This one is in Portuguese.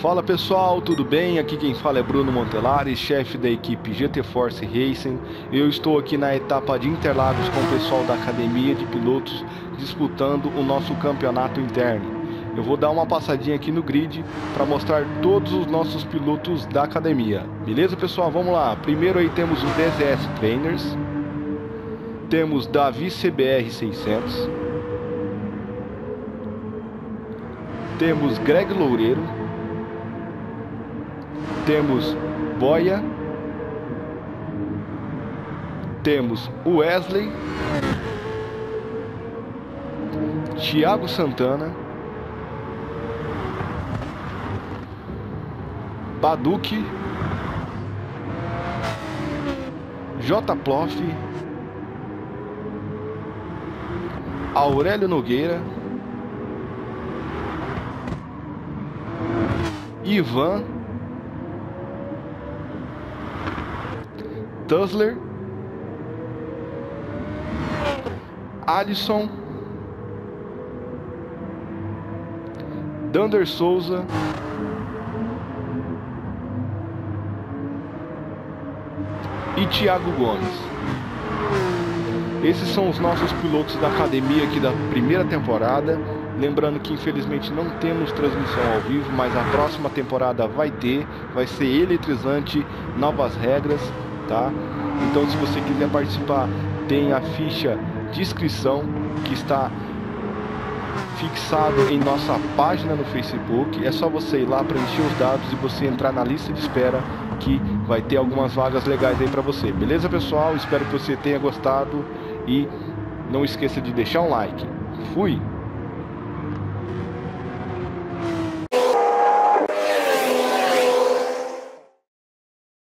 Fala pessoal, tudo bem? Aqui quem fala é Bruno Montelares, chefe da equipe GT Force Racing. Eu estou aqui na etapa de Interlagos com o pessoal da Academia de Pilotos disputando o nosso campeonato interno. Eu vou dar uma passadinha aqui no grid para mostrar todos os nossos pilotos da academia. Beleza pessoal? Vamos lá. Primeiro aí temos o DZS Trainers. Temos Davi CBR 600. Temos Greg Loureiro. Temos Boia, temos Wesley, Thiago Santana, Baduque, J. Ploff, Aurélio Nogueira, Ivan Tussler, Alisson, Dander Souza, e Thiago Gomes. Esses são os nossos pilotos da academia aqui da primeira temporada. Lembrando que infelizmente não temos transmissão ao vivo, mas a próxima temporada vai ter, vai ser eletrizante, novas regras, tá? Então se você quiser participar, tem a ficha de inscrição que está fixado em nossa página no Facebook. É só você ir lá, preencher os dados e você entrar na lista de espera, que vai ter algumas vagas legais aí para você. Beleza pessoal? Espero que você tenha gostado e não esqueça de deixar um like. Fui!